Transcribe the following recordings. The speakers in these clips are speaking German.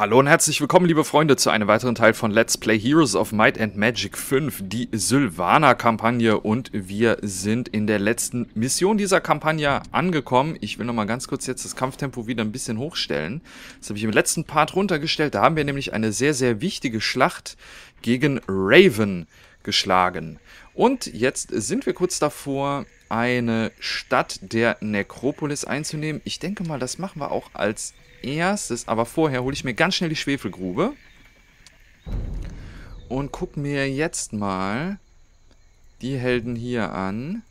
Hallo und herzlich willkommen, liebe Freunde, zu einem weiteren Teil von Let's Play Heroes of Might and Magic 5, die Sylvaner-Kampagne. Und wir sind in der letzten Mission dieser Kampagne angekommen. Ich will nochmal ganz kurz jetzt das Kampftempo wieder ein bisschen hochstellen. Das habe ich im letzten Part runtergestellt. Da haben wir nämlich eine sehr, sehr wichtige Schlacht gegen Raven geschlagen. Und jetzt sind wir kurz davor, eine Stadt der Nekropolis einzunehmen. Ich denke mal, das machen wir auch als Erstes, aber vorher hole ich mir ganz schnell die Schwefelgrube und guck mir jetzt mal die Helden hier an.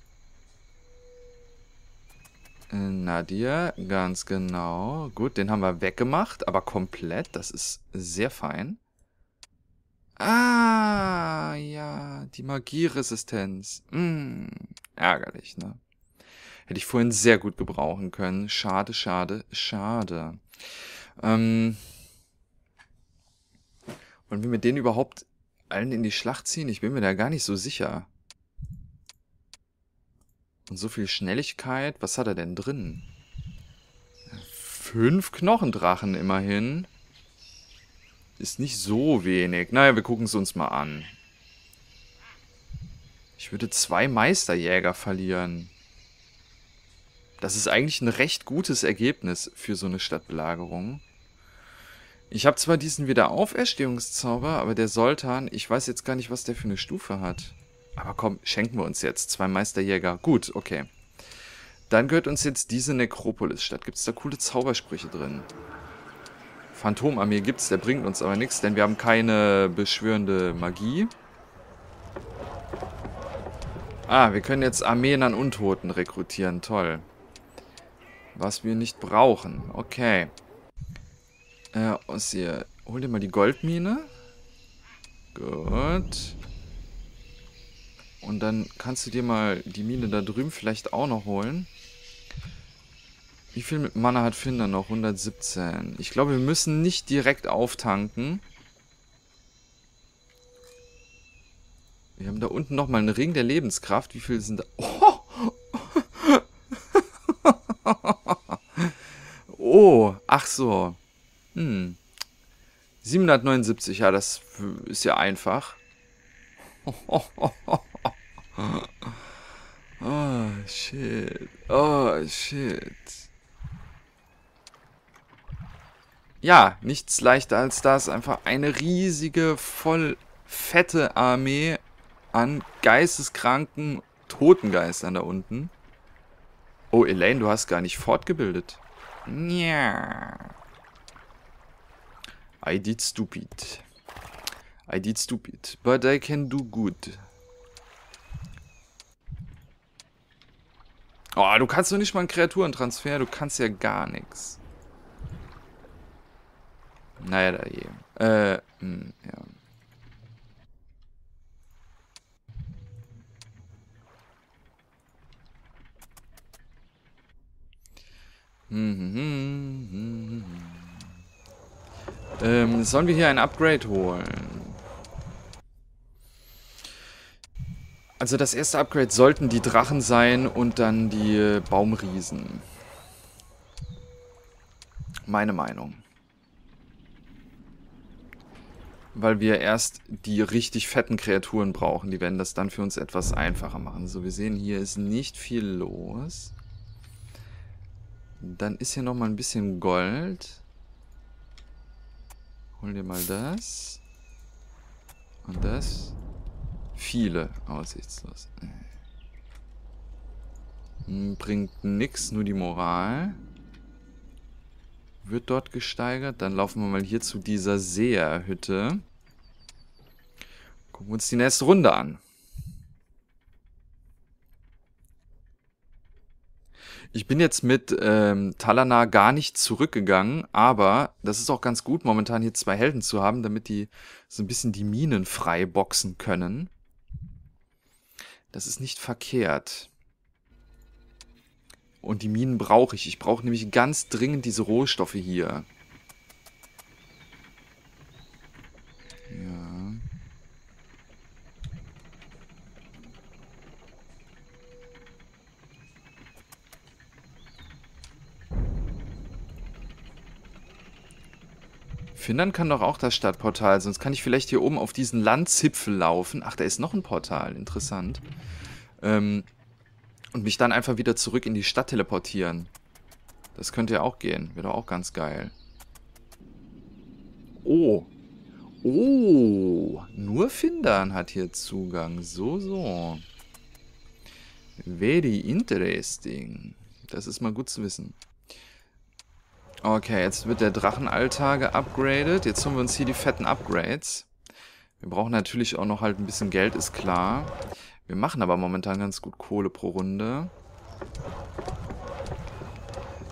Nadia, ganz genau. Gut, den haben wir weggemacht, aber komplett. Das ist sehr fein. Ah, ja, die Magieresistenz. Ärgerlich, ne? Hätte ich vorhin sehr gut gebrauchen können. Schade, schade, schade. Wollen wir mit denen überhaupt allen in die Schlacht ziehen? Ich bin mir da gar nicht so sicher. Und so viel Schnelligkeit. Was hat er denn drin? 5 Knochendrachen immerhin. Ist nicht so wenig. Naja, wir gucken es uns mal an. Ich würde 2 Meisterjäger verlieren. Das ist eigentlich ein recht gutes Ergebnis für so eine Stadtbelagerung. Ich habe zwar diesen Wiederauferstehungszauber, aber der Soltan, ich weiß jetzt gar nicht, was der für eine Stufe hat. Aber komm, schenken wir uns jetzt 2 Meisterjäger. Gut, okay. Dann gehört uns jetzt diese Nekropolis-Stadt. Gibt es da coole Zaubersprüche drin? Phantomarmee gibt's, der bringt uns aber nichts, denn wir haben keine beschwörende Magie. Ah, wir können jetzt Armeen an Untoten rekrutieren. Toll. Was wir nicht brauchen. Okay. Ossi, hol dir mal die Goldmine. Gut. Und dann kannst du dir mal die Mine da drüben vielleicht auch noch holen. Wie viel Mana hat Finn dann noch? 117. Ich glaube, wir müssen nicht direkt auftanken. Wir haben da unten nochmal einen Ring der Lebenskraft. Wie viel sind da? Oh! Oh, ach so. 779, ja, das ist ja einfach. Oh, shit. Oh, shit. Ja, nichts leichter als das. Einfach eine riesige, voll fette Armee an geisteskranken Totengeistern da unten. Oh, Elaine, du hast gar nicht fortgebildet. Ja. I did stupid. I did stupid. But I can do good. Oh, du kannst doch nicht mal einen Kreaturentransfer. Du kannst ja gar nichts. Naja, da je. Ja. Sollen wir hier ein Upgrade holen? Also das erste Upgrade sollten die Drachen sein und dann die Baumriesen. Meine Meinung. Weil wir erst die richtig fetten Kreaturen brauchen. Die werden das dann für uns etwas einfacher machen. So, wir sehen, hier ist nicht viel los. Dann ist hier nochmal ein bisschen Gold. Hol dir mal das. Und das. Viele. Aussichtslos. Bringt nichts, nur die Moral. Wird dort gesteigert. Dann laufen wir mal hier zu dieser Seherhütte. Gucken wir uns die nächste Runde an. Ich bin jetzt mit Talanar gar nicht zurückgegangen, aber das ist auch ganz gut, momentan hier 2 Helden zu haben, damit die so ein bisschen die Minen frei boxen können. Das ist nicht verkehrt. Und die Minen brauche ich. Ich brauche nämlich ganz dringend diese Rohstoffe hier. Ja. Findern kann doch auch das Stadtportal, sonst kann ich vielleicht hier oben auf diesen Landzipfel laufen. Ach, da ist noch ein Portal, interessant. Und mich dann einfach wieder zurück in die Stadt teleportieren. Das könnte ja auch gehen, wäre doch auch ganz geil. Oh. Oh, nur Findern hat hier Zugang. So, so. Very interesting. Das ist mal gut zu wissen. Okay, jetzt wird der Drachenaltar geupgradet. Jetzt holen wir uns hier die fetten Upgrades. Wir brauchen natürlich auch noch halt ein bisschen Geld, ist klar. Wir machen aber momentan ganz gut Kohle pro Runde.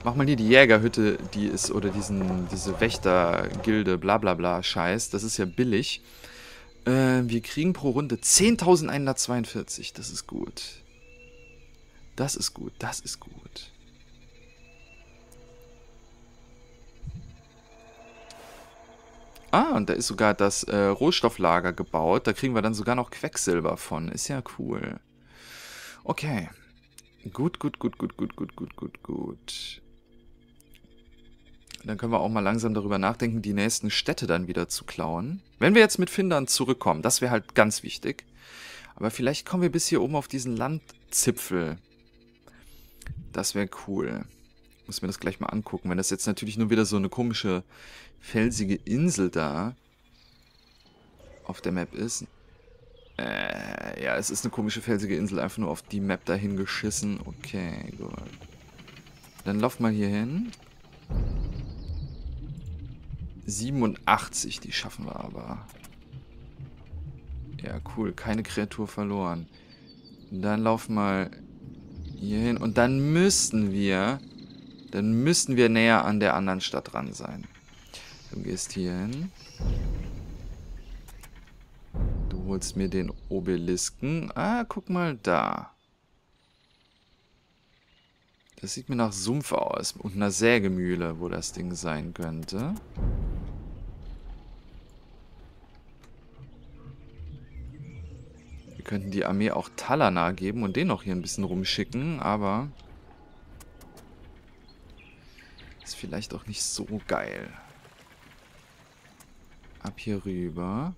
Mach mal hier die Jägerhütte, die ist, oder diese Wächtergilde, bla bla bla, Scheiß. Das ist ja billig. Wir kriegen pro Runde 10.142. Das ist gut. Das ist gut, das ist gut. Ah, und da ist sogar das Rohstofflager gebaut. Da kriegen wir dann sogar noch Quecksilber von. Ist ja cool. Okay. Gut, gut, gut, gut, gut, gut, gut, gut, gut. Dann können wir auch mal langsam darüber nachdenken, die nächsten Städte dann wieder zu klauen. Wenn wir jetzt mit Findern zurückkommen, das wäre halt ganz wichtig. Aber vielleicht kommen wir bis hier oben auf diesen Landzipfel. Das wäre cool. Muss mir das gleich mal angucken. Wenn das jetzt natürlich nur wieder so eine komische felsige Insel da auf der Map ist. Ja, es ist eine komische felsige Insel. Einfach nur auf die Map dahin geschissen. Okay, gut. Dann lauf mal hier hin. 87, die schaffen wir aber. Ja, cool. Keine Kreatur verloren. Dann lauf mal hier hin. Und dann müssten wir... näher an der anderen Stadt dran sein. Du gehst hier hin. Du holst mir den Obelisken. Ah, guck mal da. Das sieht mir nach Sumpf aus. Und einer Sägemühle, wo das Ding sein könnte. Wir könnten die Armee auch Talanar geben und den noch hier ein bisschen rumschicken, aber... ist vielleicht auch nicht so geil. Ab hier rüber.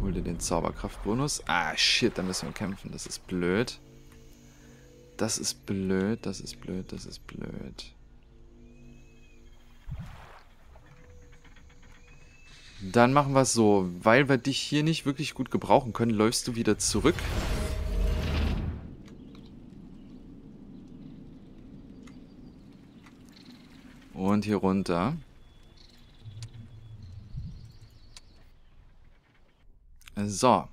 Hol dir den Zauberkraftbonus. Ah, shit, da müssen wir kämpfen. Das ist blöd. Das ist blöd, das ist blöd, das ist blöd. Dann machen wir es so. Weil wir dich hier nicht wirklich gut gebrauchen können, läufst du wieder zurück. Und hier runter. So.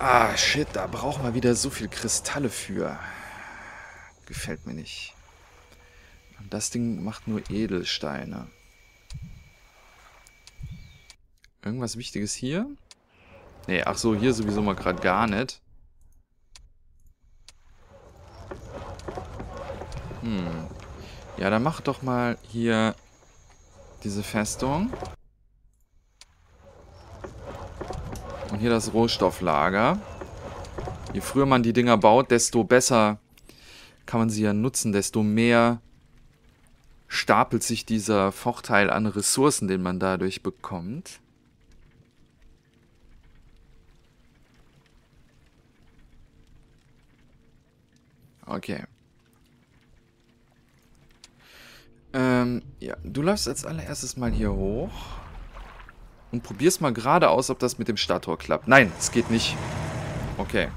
Ah, shit, da brauchen wir wieder so viel Kristalle für. Gefällt mir nicht. Und das Ding macht nur Edelsteine. Irgendwas Wichtiges hier? Nee, ach so, hier sowieso mal gerade gar nicht. Ja, dann mach doch mal hier diese Festung. Und hier das Rohstofflager. Je früher man die Dinger baut, desto besser kann man sie ja nutzen. Desto mehr stapelt sich dieser Vorteil an Ressourcen, den man dadurch bekommt. Okay. Ja, du läufst als allererstes mal hier hoch und probierst mal gerade aus, ob das mit dem Stadttor klappt. Nein, es geht nicht. Okay.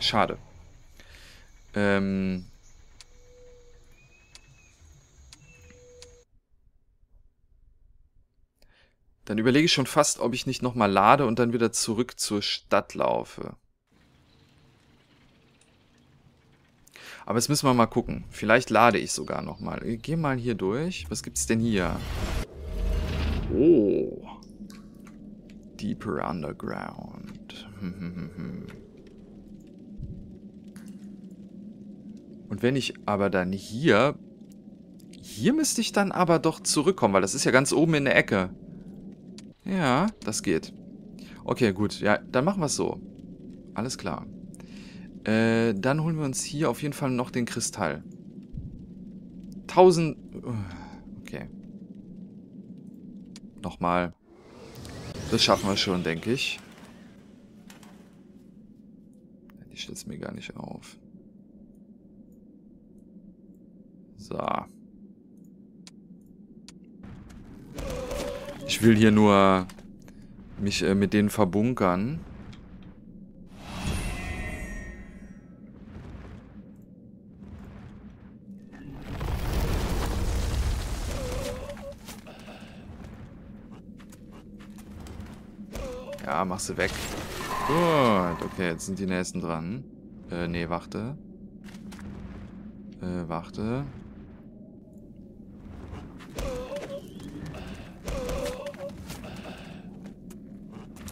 Schade. Dann überlege ich schon fast, ob ich nicht nochmal lade und dann wieder zurück zur Stadt laufe. Aber jetzt müssen wir mal gucken. Vielleicht lade ich sogar nochmal. Geh mal hier durch. Was gibt's denn hier? Oh. Deeper Underground. Und wenn ich aber dann hier... Hier müsste ich dann aber doch zurückkommen, weil das ist ja ganz oben in der Ecke. Ja, das geht. Okay, gut. Ja, dann machen wir es so. Alles klar. Dann holen wir uns hier auf jeden Fall noch den Kristall. 1000... Okay. Nochmal. Das schaffen wir schon, denke ich. Die stützt mir gar nicht auf. So. Ich will hier nur mich mit denen verbunkern. Ja, mach sie weg. Gut, okay, jetzt sind die nächsten dran. Nee, warte. Warte.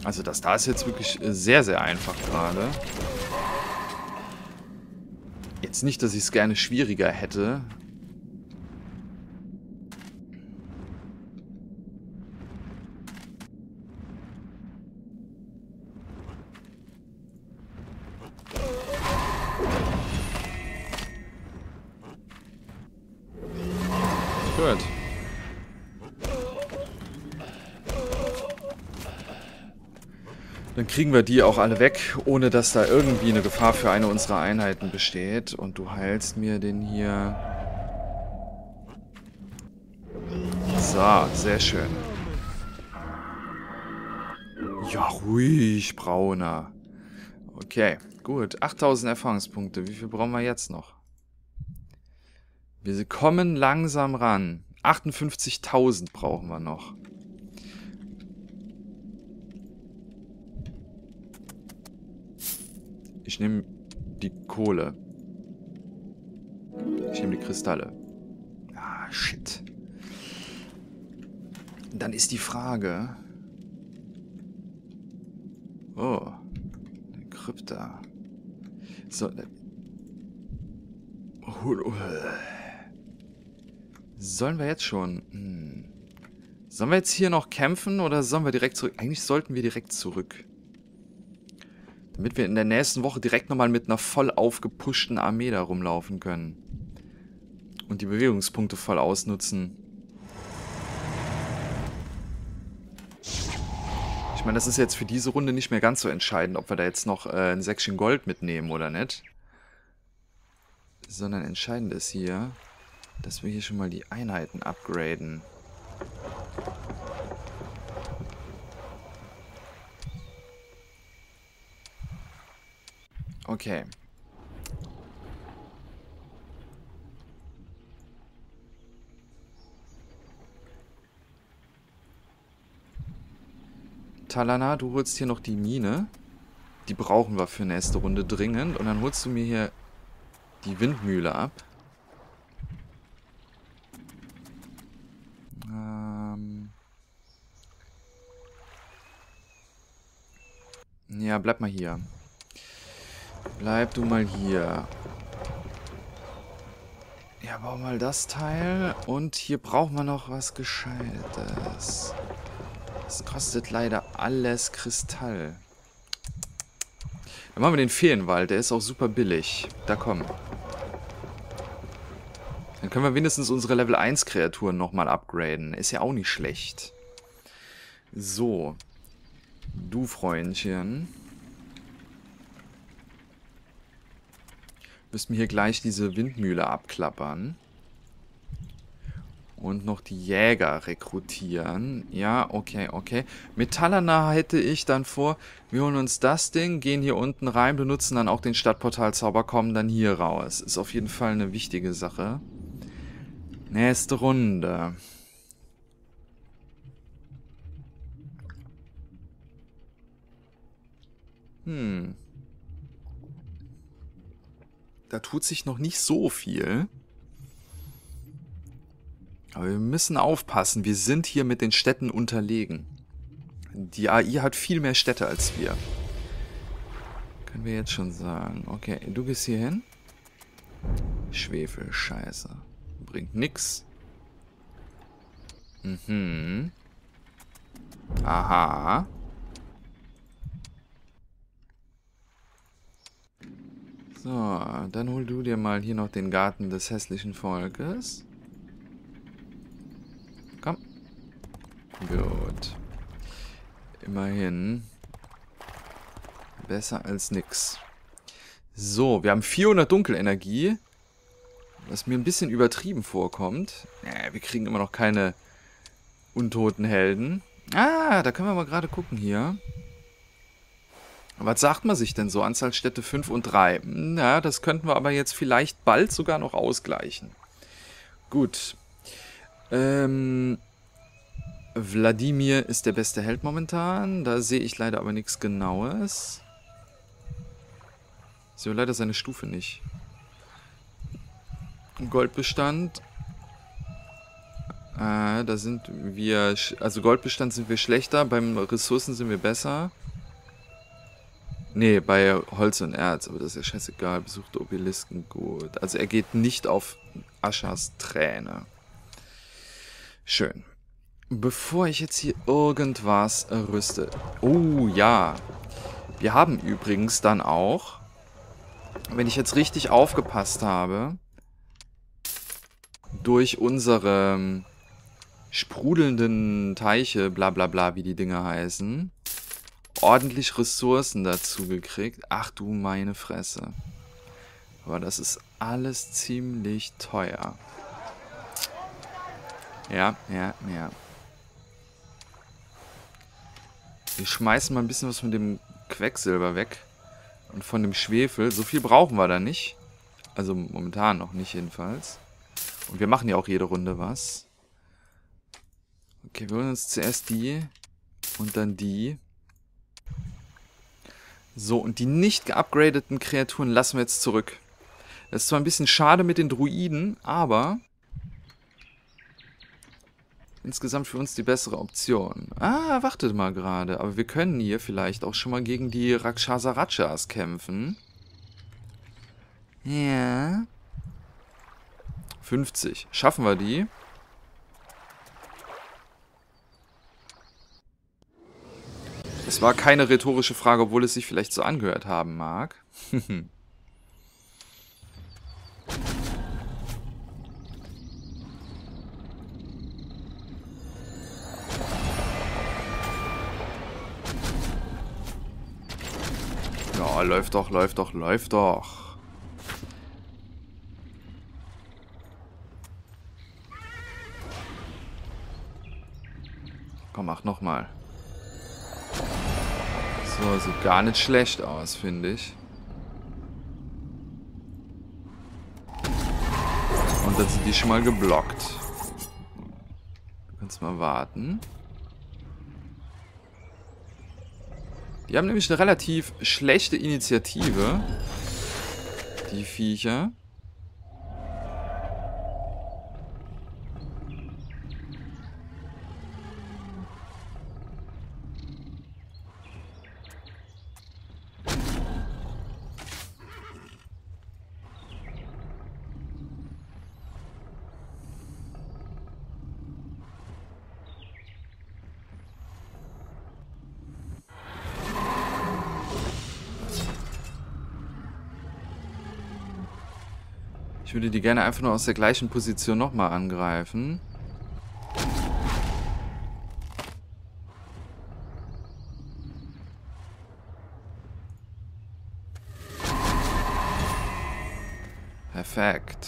Also das da ist jetzt wirklich sehr, sehr einfach gerade. Jetzt nicht, dass ich es gerne schwieriger hätte. Gut. Dann kriegen wir die auch alle weg, ohne dass da irgendwie eine Gefahr für eine unserer Einheiten besteht. Und du heilst mir den hier. So, sehr schön. Ja, ruhig, Brauner. Okay, gut. 8000 Erfahrungspunkte. Wie viel brauchen wir jetzt noch? Wir kommen langsam ran. 58.000 brauchen wir noch. Ich nehme die Kohle. Ich nehme die Kristalle. Ah, shit. Dann ist die Frage... Oh. Eine Krypta. So. Sollen wir jetzt schon... Sollen wir jetzt hier noch kämpfen oder sollen wir direkt zurück? Eigentlich sollten wir direkt zurück. Damit wir in der nächsten Woche direkt nochmal mit einer voll aufgepushten Armee da rumlaufen können. Und die Bewegungspunkte voll ausnutzen. Ich meine, das ist jetzt für diese Runde nicht mehr ganz so entscheidend, ob wir da jetzt noch ein Säckchen Gold mitnehmen oder nicht. Sondern entscheidend ist hier, dass wir hier schon mal die Einheiten upgraden. Okay. Talanar, du holst hier noch die Mine. Die brauchen wir für nächste Runde dringend. Und dann holst du mir hier die Windmühle ab. Ja, bleib mal hier. Bleib du mal hier. Ja, bau mal das Teil. Und hier brauchen wir noch was Gescheites. Das kostet leider alles Kristall. Dann machen wir den Feenwald. Der ist auch super billig. Da komm. Dann können wir wenigstens unsere Level 1 Kreaturen nochmal upgraden. Ist ja auch nicht schlecht. So. Du Freundchen. Müssen wir hier gleich diese Windmühle abklappern. Und noch die Jäger rekrutieren. Ja, okay, okay. Mit Talanar hätte ich dann vor, wir holen uns das Ding, gehen hier unten rein, benutzen dann auch den Stadtportalzauber, kommen dann hier raus. Ist auf jeden Fall eine wichtige Sache. Nächste Runde. Da tut sich noch nicht so viel. Aber wir müssen aufpassen. Wir sind hier mit den Städten unterlegen. Die AI hat viel mehr Städte als wir. Können wir jetzt schon sagen. Okay, du gehst hier hin. Schwefel, Scheiße. Bringt nix. Mhm. Aha. So, dann hol du dir mal hier noch den Garten des hässlichen Volkes. Gut. Immerhin. Besser als nix. So, wir haben 400 Dunkelenergie. Was mir ein bisschen übertrieben vorkommt. Wir kriegen immer noch keine untoten Helden. Ah, da können wir mal gerade gucken hier. Was sagt man sich denn so? Anzahl Städte 5 und 3. Na, das könnten wir aber jetzt vielleicht bald sogar noch ausgleichen. Gut. Wladimir ist der beste Held momentan. Da sehe ich leider aber nichts Genaues. Ich sehe leider seine Stufe nicht. Goldbestand. Da sind wir... Also Goldbestand sind wir schlechter, beim Ressourcen sind wir besser. Nee, bei Holz und Erz, aber das ist ja scheißegal. Besuchte Obelisken, gut. Also er geht nicht auf Aschas Träne. Schön. Bevor ich jetzt hier irgendwas rüste... Oh ja. Wir haben übrigens dann auch, wenn ich jetzt richtig aufgepasst habe, durch unsere sprudelnden Teiche, bla bla bla, wie die Dinger heißen, ordentlich Ressourcen dazu gekriegt. Ach du meine Fresse. Aber das ist alles ziemlich teuer. Ja. Wir schmeißen mal ein bisschen was von dem Quecksilber weg. Und von dem Schwefel. So viel brauchen wir da nicht. Also momentan noch nicht jedenfalls. Und wir machen ja auch jede Runde was. Okay, wir holen uns zuerst die. Und dann die. So, und die nicht geupgradeten Kreaturen lassen wir jetzt zurück. Das ist zwar ein bisschen schade mit den Druiden, aber insgesamt für uns die bessere Option. Ah, wartet mal gerade. Aber wir können hier vielleicht auch schon mal gegen die Rakshasarajas kämpfen. Ja. 50. Schaffen wir die? Es war keine rhetorische Frage, obwohl es sich vielleicht so angehört haben mag. Ja, läuft doch, läuft doch, läuft doch. Komm, mach nochmal. So, sieht gar nicht schlecht aus, finde ich. Und dann sind die schon mal geblockt. Du kannst mal warten. Die haben nämlich eine relativ schlechte Initiative. Die Viecher. Ich würde die gerne einfach nur aus der gleichen Position nochmal angreifen. Perfekt.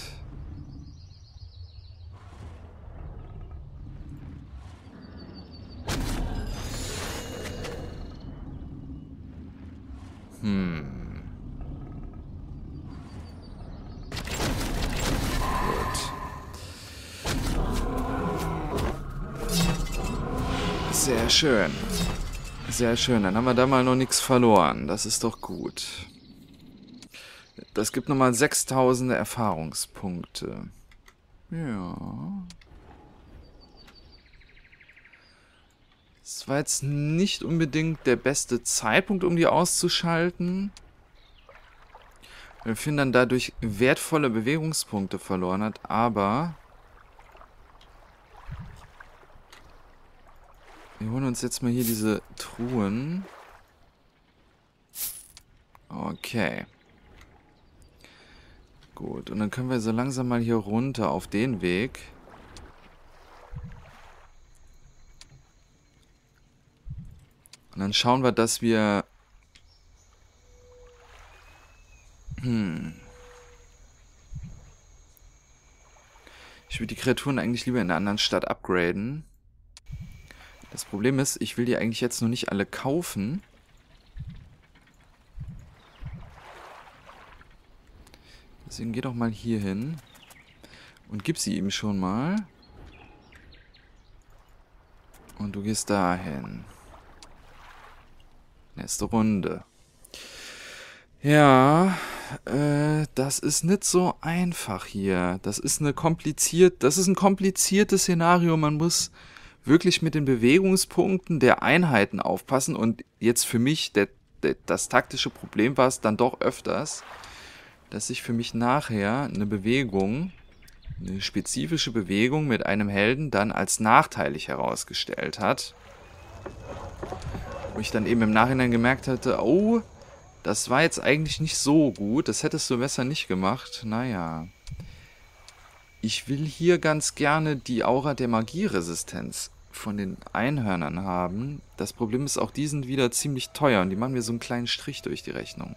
Sehr schön. Sehr schön. Dann haben wir da mal noch nichts verloren. Das ist doch gut. Das gibt nochmal 6000 Erfahrungspunkte. Ja. Das war jetzt nicht unbedingt der beste Zeitpunkt, um die auszuschalten. Weil Finn dann dadurch wertvolle Bewegungspunkte verloren hat, aber... Wir holen uns jetzt mal hier diese Truhen. Okay. Gut, und dann können wir so langsam mal hier runter auf den Weg. Und dann schauen wir, dass wir... Ich will die Kreaturen eigentlich lieber in einer anderen Stadt upgraden. Das Problem ist, ich will die eigentlich jetzt noch nicht alle kaufen. Deswegen geh doch mal hier hin. Und gib sie ihm schon mal. Und du gehst dahin. Nächste Runde. Ja, das ist nicht so einfach hier. Das ist ein kompliziertes Szenario. Man muss wirklich mit den Bewegungspunkten der Einheiten aufpassen. Und jetzt für mich, das taktische Problem war es dann doch öfters, dass ich für mich nachher eine Bewegung, eine spezifische Bewegung mit einem Helden dann als nachteilig herausgestellt hat. Wo ich dann eben im Nachhinein gemerkt hatte, oh, das war jetzt eigentlich nicht so gut. Das hättest du besser nicht gemacht. Naja. Ich will hier ganz gerne die Aura der Magieresistenz von den Einhörnern haben. Das Problem ist auch, die sind wieder ziemlich teuer. Und die machen mir so einen kleinen Strich durch die Rechnung.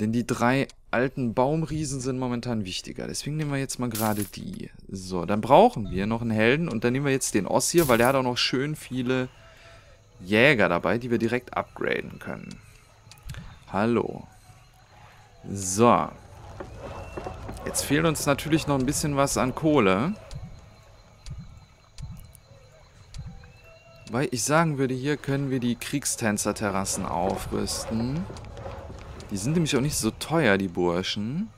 Denn die drei alten Baumriesen sind momentan wichtiger. Deswegen nehmen wir jetzt mal gerade die. So, dann brauchen wir noch einen Helden. Und dann nehmen wir jetzt den Ossi hier, weil der hat auch noch schön viele Jäger dabei, die wir direkt upgraden können. Hallo. So. Jetzt fehlt uns natürlich noch ein bisschen was an Kohle. Weil ich sagen würde, hier können wir die Kriegstänzer-Terrassen aufrüsten. Die sind nämlich auch nicht so teuer, die Burschen.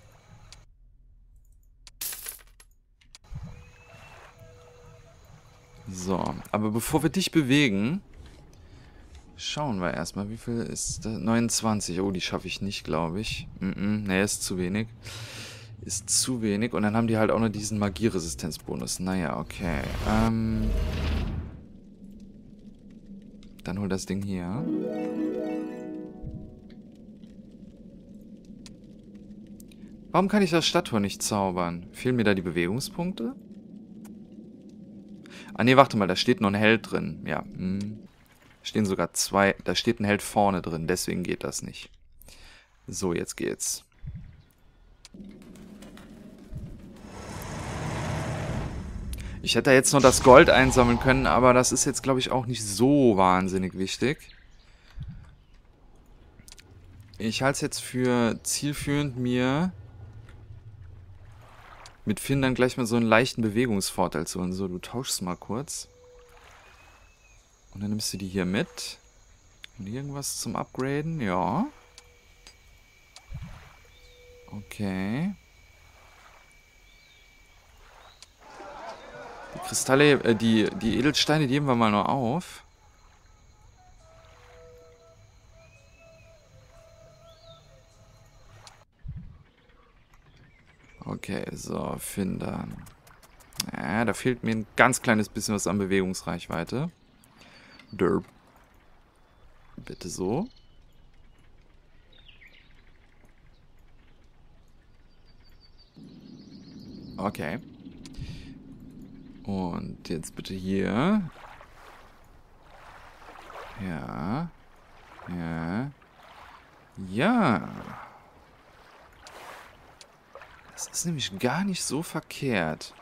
So, aber bevor wir dich bewegen... Schauen wir erstmal, wie viel ist das? 29. Oh, die schaffe ich nicht, glaube ich. Nee, ist zu wenig. Ist zu wenig. Und dann haben die halt auch noch diesen Magieresistenzbonus. Naja, okay. Dann hol das Ding hier. Warum kann ich das Stadttor nicht zaubern? Fehlen mir da die Bewegungspunkte? Ah, nee, warte mal, da steht noch ein Held drin. Ja, stehen sogar zwei. Da steht ein Held vorne drin, deswegen geht das nicht. So, jetzt geht's. Ich hätte jetzt noch das Gold einsammeln können, aber das ist jetzt, glaube ich, auch nicht so wahnsinnig wichtig. Ich halte es jetzt für zielführend, mir mit Finn dann gleich mal so einen leichten Bewegungsvorteil zu holen. So, du tauschst mal kurz. Und dann nimmst du die hier mit. Und irgendwas zum Upgraden? Ja. Okay. Die Kristalle, die Edelsteine, die heben wir mal noch auf. Okay, so, Findern. Ja, da fehlt mir ein ganz kleines bisschen was an Bewegungsreichweite. Derb. Bitte so. Okay. Und jetzt bitte hier. Ja. Ja. Ja. Das ist nämlich gar nicht so verkehrt.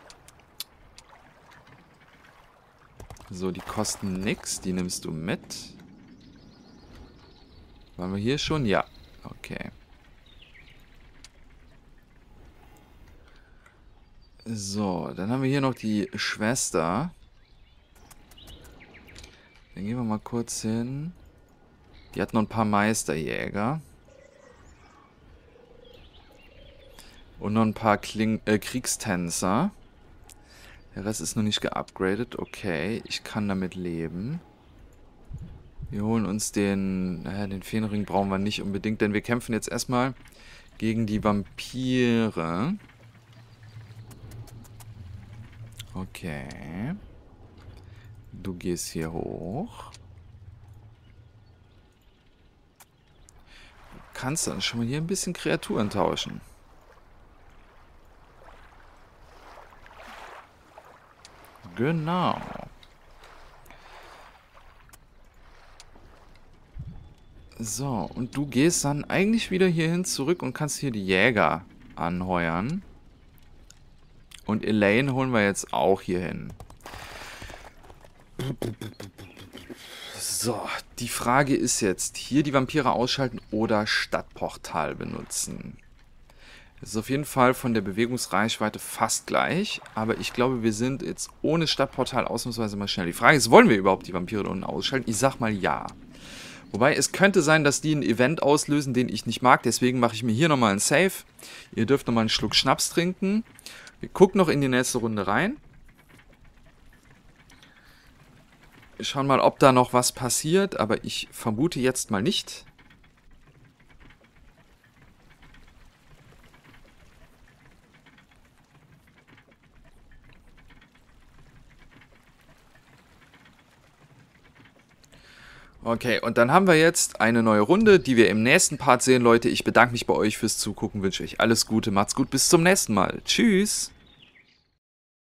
So, die kosten nix. Die nimmst du mit. Waren wir hier schon? Ja. Okay. So, dann haben wir hier noch die Schwester. Dann gehen wir mal kurz hin. Die hat noch ein paar Meisterjäger. Und noch ein paar Kriegstänzer. Der Rest ist noch nicht geupgradet. Okay, ich kann damit leben. Wir holen uns den... Naja, den Feenring brauchen wir nicht unbedingt, denn wir kämpfen jetzt erstmal gegen die Vampire. Okay. Du gehst hier hoch. Du kannst dann schon mal hier ein bisschen Kreaturen tauschen. Genau. So, und du gehst dann eigentlich wieder hierhin zurück und kannst hier die Jäger anheuern. Und Elaine holen wir jetzt auch hier hin. So, die Frage ist jetzt, hier die Vampire ausschalten oder Stadtportal benutzen. Das ist auf jeden Fall von der Bewegungsreichweite fast gleich, aber ich glaube, wir sind jetzt ohne Stadtportal ausnahmsweise mal schnell. Die Frage ist, wollen wir überhaupt die Vampire da unten ausschalten? Ich sag mal ja. Wobei, es könnte sein, dass die ein Event auslösen, den ich nicht mag, deswegen mache ich mir hier nochmal ein Save. Ihr dürft nochmal einen Schluck Schnaps trinken. Wir gucken noch in die nächste Runde rein. Wir schauen mal, ob da noch was passiert, aber ich vermute jetzt mal nicht. Okay, und dann haben wir jetzt eine neue Runde, die wir im nächsten Part sehen, Leute. Ich bedanke mich bei euch fürs Zugucken, wünsche euch alles Gute, macht's gut, bis zum nächsten Mal. Tschüss!